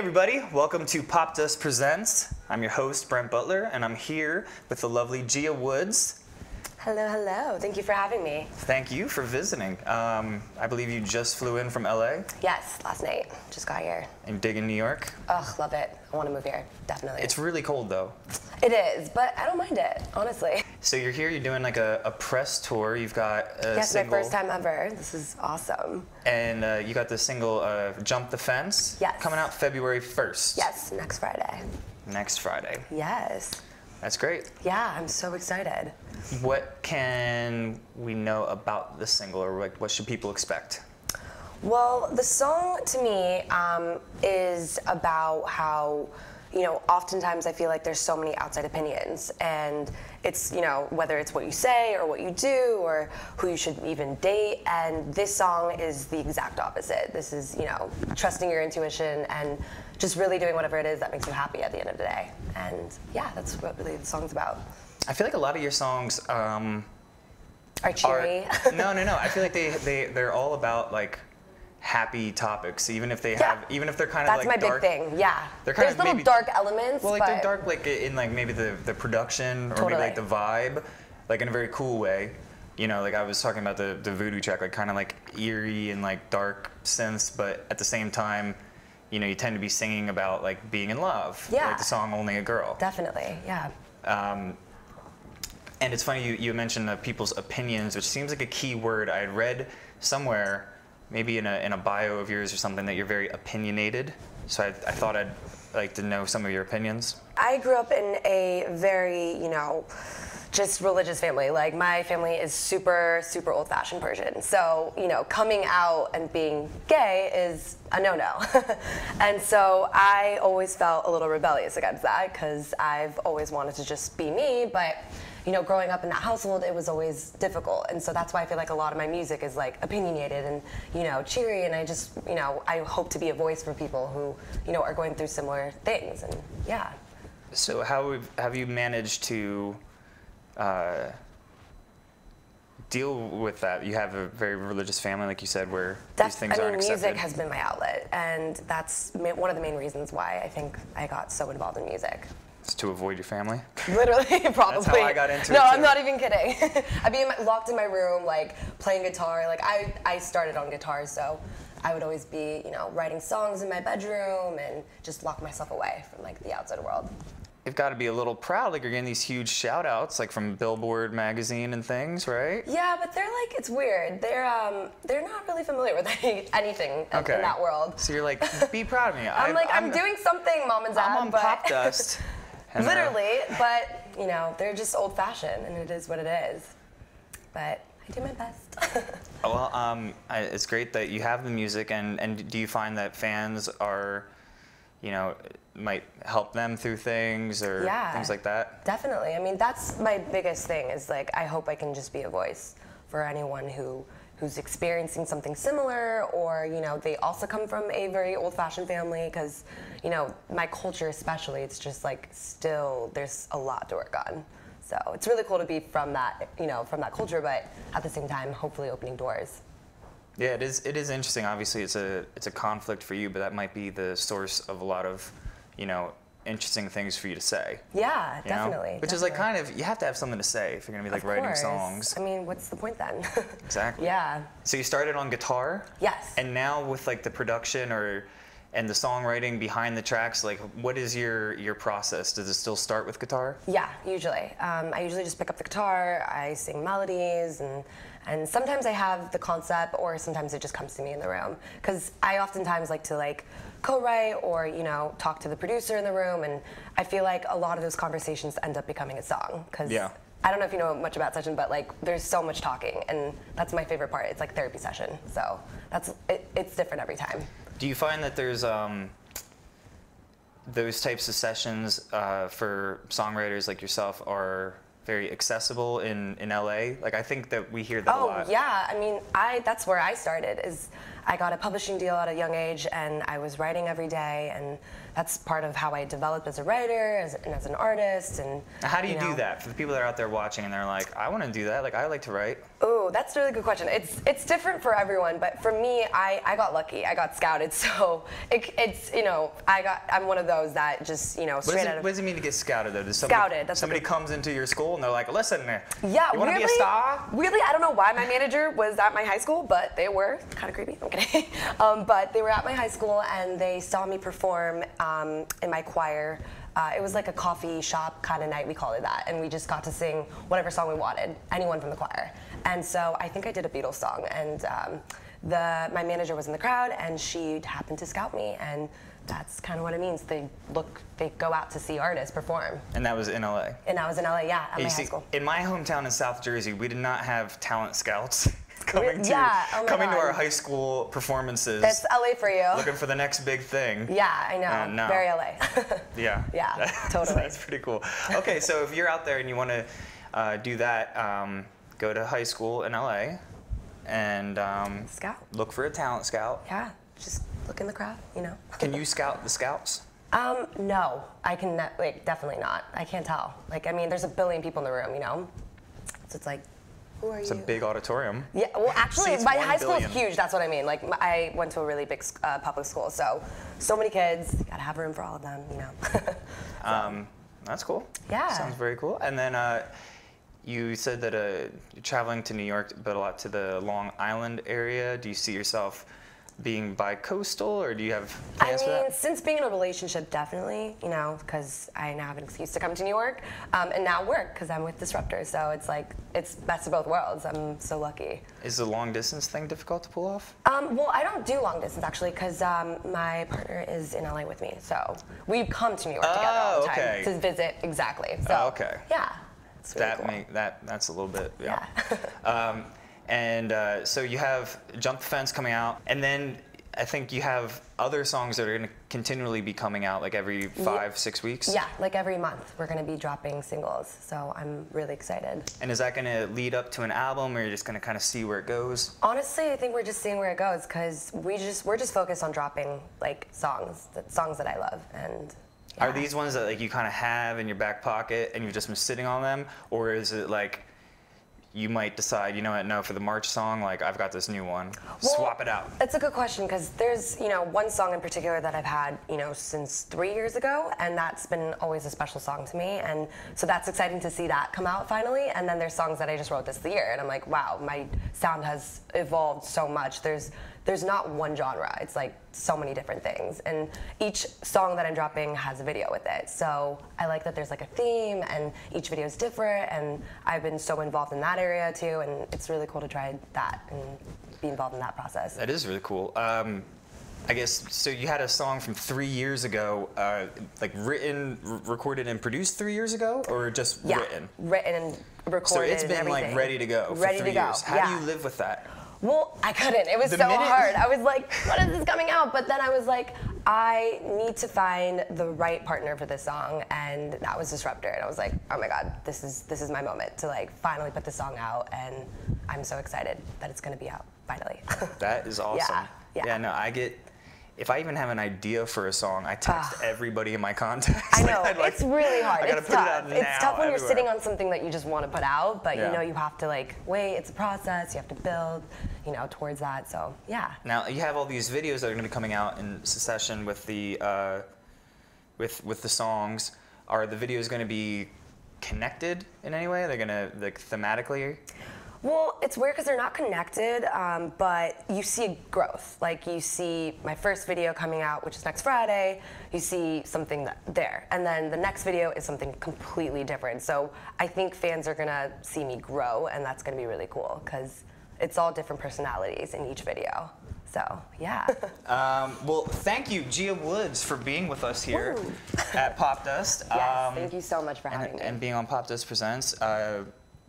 everybody, welcome to Pop Dust Presents. I'm your host, Brent Butler, and I'm here with the lovely Gia Woods. Hello, hello. Thank you for having me. Thank you for visiting. I believe you just flew in from LA? Yes, last night. Just got here. And digging New York? Oh, love it. I want to move here, definitely. It's really cold, though. It is, but I don't mind it, honestly. So you're here, you're doing like a press tour. You've got a single. Yes, my first time ever. This is awesome. And you got the single Jump the Fence. Yes. Coming out February 1st. Yes, next Friday. Next Friday. Yes. That's great. Yeah, I'm so excited. What can we know about the single, or what should people expect? Well, the song to me is about how, you know, oftentimes I feel like there's so many outside opinions, and it's, you know, whether it's what you say or what you do or who you should even date, and this song is the exact opposite. This is, you know, trusting your intuition and just really doing whatever it is that makes you happy at the end of the day. And yeah, that's what really the song's about. I feel like a lot of your songs are cheery. No. I feel like they're all about like happy topics, even if they have, even if they're kind of like dark. That's my big thing, yeah. There's little maybe dark elements. Well, like they're dark, like in like maybe the production or maybe like the vibe, like in a very cool way. You know, like I was talking about the voodoo track, like kind of like eerie and like dark sense, but at the same time, you know, you tend to be singing about like being in love. Yeah. Like the song "Only a Girl." Definitely, yeah. And it's funny you mentioned people's opinions, which seems like a key word. I had read somewhere, maybe in a bio of yours or something, that you're very opinionated. So I thought I'd like to know some of your opinions. I grew up in a very, you know, just religious family. Like my family is super, super old-fashioned Persian. So, you know, coming out and being gay is a no-no. And so I always felt a little rebellious against that because I've always wanted to just be me, but you know, growing up in that household, it was always difficult. And so that's why I feel like a lot of my music is like opinionated and, you know, cheery. And I just, you know, I hope to be a voice for people who, you know, are going through similar things. And yeah. So how have you managed to deal with that? You have a very religious family, like you said, where these things aren't accepted. Music has been my outlet. And that's one of the main reasons why I think I got so involved in music. It's to avoid your family? Literally, probably. That's how I got into it. No, I'm not even kidding. I'd be locked in my room, like, playing guitar. Like, I started on guitar, so I would always be, you know, writing songs in my bedroom and just lock myself away from, like, the outside world. You've got to be a little proud, like you're getting these huge shout-outs, like from Billboard magazine and things, right? Yeah, but they're like, it's weird. They're not really familiar with anything in that world. So you're like, be proud of me. I'm doing something, Mom and Dad. I'm on Popdust. Literally, but you know, they're just old-fashioned, and it is what it is. But I do my best. Well, it's great that you have the music, and do you find that fans are, you know, might help them through things or things like that? Definitely. I mean, that's my biggest thing is like, I hope I can just be a voice for anyone who's experiencing something similar, or, you know, they also come from a very old-fashioned family, because, you know, my culture especially, it's just like still, there's a lot to work on. So it's really cool to be from that, you know, from that culture, but at the same time, hopefully opening doors. Yeah, it is interesting. Obviously, it's a conflict for you, but that might be the source of a lot of, you know, interesting things for you to say. Yeah, definitely. Which is like kind of, you have to have something to say if you're going to be like writing songs. I mean, what's the point then? Exactly. Yeah. So you started on guitar? Yes. And now with like the production and the songwriting behind the tracks, like what is your process? Does it still start with guitar? Yeah, usually. I usually just pick up the guitar, I sing melodies, and sometimes I have the concept, or sometimes it just comes to me in the room. Because I oftentimes like to like co-write or, you know, talk to the producer in the room, and I feel like a lot of those conversations end up becoming a song. Because I don't know if you know much about session, but like there's so much talking, and that's my favorite part. It's like therapy session, so that's it's different every time. Do you find that there's those types of sessions for songwriters like yourself are very accessible in LA? Like I think that we hear that a lot. Oh yeah, I mean, that's where I started. Is I got a publishing deal at a young age, and I was writing every day, and that's part of how I developed as a writer and as an artist. And how do you do that for the people that are out there watching and they're like, I want to do that, like I like to write? Oh, that's a really good question. It's different for everyone, but for me, I got lucky. I got scouted, so it's I'm one of those that just What does it mean to get scouted though? Does somebody comes into your school and they're like, listen, you want to be a star? Really, I don't know why my manager was at my high school, but they were kind of creepy. I'm kidding. But they were at my high school and they saw me perform in my choir. It was like a coffee shop kind of night, we called it that, and we just got to sing whatever song we wanted, anyone from the choir. And so I think I did a Beatles song, and my manager was in the crowd, and she happened to scout me, and that's kind of what it means. They go out to see artists perform. And that was in LA? And I was in LA, yeah, at my high school. In my hometown in South Jersey, we did not have talent scouts. coming to our high school performances. That's LA for you. Looking for the next big thing. Yeah, I know. No. Very LA. Yeah. Yeah, totally. So that's pretty cool. Okay, so if you're out there and you want to do that, go to high school in LA and look for a talent scout. Yeah, just look in the crowd, Can you scout the scouts? No, I can definitely not. I can't tell. I mean, there's a billion people in the room, So it's like, it's a big auditorium. Yeah, well, actually, my high school is huge. That's what I mean. Like, I went to a really big public school, so many kids. You gotta have room for all of them, That's cool. Yeah. Sounds very cool. And then you said that you're traveling to New York, but a lot to the Long Island area. Do you see yourself being bi-coastal, or do you have plans for that? I mean, since being in a relationship, definitely, because I now have an excuse to come to New York, and now work, because I'm with Disruptor, so it's like, it's best of both worlds. I'm so lucky. Is the long distance thing difficult to pull off? Well, I don't do long distance, actually, because my partner is in LA with me, so we come to New York together all the time to visit, exactly. So, yeah, it's really cool. That's a little bit, yeah. And so you have Jump the Fence coming out, and then I think you have other songs that are going to continually be coming out, like every 5, 6 weeks? Yeah, like every month we're going to be dropping singles, so I'm really excited. And is that going to lead up to an album, or you're just going to kind of see where it goes? Honestly, I think we're just seeing where it goes, because we're just focused on dropping like songs that I love. And are these ones that like you kind of have in your back pocket and you've just been sitting on them, or is it like you might decide, for the March song, like, I've got this new one, swap it out? That's a good question, because there's, one song in particular that I've had, since 3 years ago, and that's been always a special song to me, and so that's exciting to see that come out finally. And then there's songs that I just wrote this year, and I'm like, wow, my sound has evolved so much. There's not one genre, it's like so many different things, and each song that I'm dropping has a video with it, so I like that there's like a theme, and each video is different, and I've been so involved in that area too, and it's really cool to try that and be involved in that process. That is really cool. I guess, so you had a song from 3 years ago, like written, recorded, and produced 3 years ago, or just written? Yeah, written and recorded. So it's been like ready to go for 3 years. How do you live with that? Well, I couldn't. It was so hard. I was like, when is this coming out? But then I was like, I need to find the right partner for this song, and that was Disruptor. And I was like, oh my God, this is my moment to like finally put this song out, and I'm so excited that it's going to be out finally. That is awesome. Yeah, no, I get. If I even have an idea for a song, I text everybody in my contacts. I know, it's really hard. It's tough. It's tough when you're sitting on something that you just want to put out, but you have to like wait. It's a process. You have to build, towards that. So yeah. Now you have all these videos that are going to be coming out in succession with the with the songs. Are the videos going to be connected in any way? They're going to like thematically. Well, it's weird because they're not connected, but you see growth. Like, you see my first video coming out, which is next Friday, you see something there. And then the next video is something completely different. So I think fans are going to see me grow, and that's going to be really cool because it's all different personalities in each video. So, yeah. Well, thank you, Gia Woods, for being with us here at Popdust. Yes, thank you so much for having me. And being on Popdust Presents.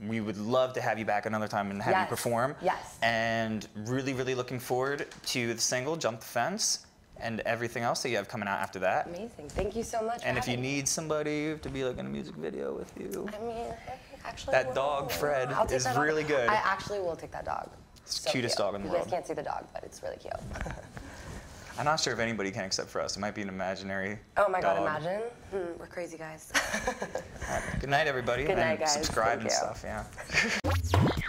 We would love to have you back another time and have you perform. Yes. And really, really looking forward to the single, Jump the Fence, and everything else that you have coming out after that. Amazing. Thank you so much. And if you need somebody to be like in a music video with you. I mean, I actually. That dog, Fred, is really good. I actually will take that dog. It's the cutest dog in the world. You guys can't see the dog, but it's really cute. I'm not sure if anybody can except for us. It might be an imaginary dog. Oh my God, imagine. We're crazy guys. All right. Good night, everybody. Good night, guys. Subscribe and stuff, yeah.